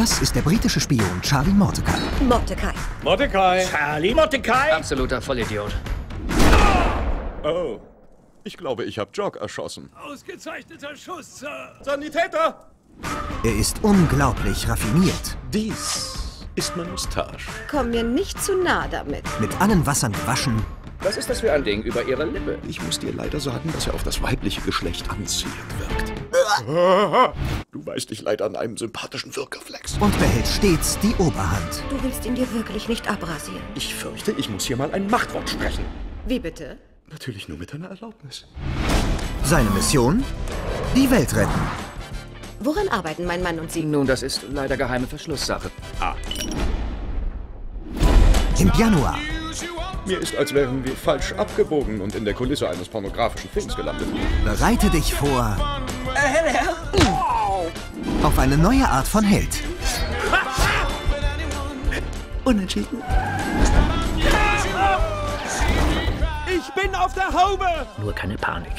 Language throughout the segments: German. Das ist der britische Spion Charlie Mortdecai. Charlie Mortdecai? Absoluter Vollidiot. Oh. Ich glaube, ich habe Jock erschossen. Ausgezeichneter Schuss, Sir. Sanitäter! Er ist unglaublich raffiniert. Dies ist mein Mustache. Komm mir nicht zu nah damit. Mit allen Wassern gewaschen. Was ist das für ein Ding über ihrer Lippe? Ich muss dir leider sagen, dass er auf das weibliche Geschlecht anziehend wirkt. Du weißt dich leider an einem sympathischen Wirkerflex. Und behält stets die Oberhand. Du willst ihn dir wirklich nicht abrasieren. Ich fürchte, ich muss hier mal ein Machtwort sprechen. Wie bitte? Natürlich nur mit deiner Erlaubnis. Seine Mission? Die Welt retten. Woran arbeiten mein Mann und Sie? Nun, das ist leider geheime Verschlusssache. Im Januar. Mir ist, als wären wir falsch abgebogen und in der Kulisse eines pornografischen Films gelandet. Bereite dich vor. Auf eine neue Art von Held. Unentschieden. Ich bin auf der Haube! Nur keine Panik.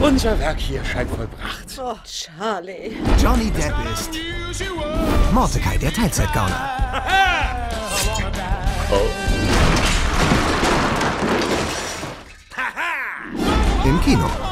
Unser Werk hier scheint vollbracht. Oh, Charlie. Johnny Depp ist Mortdecai, der Teilzeitgauner. Im Kino.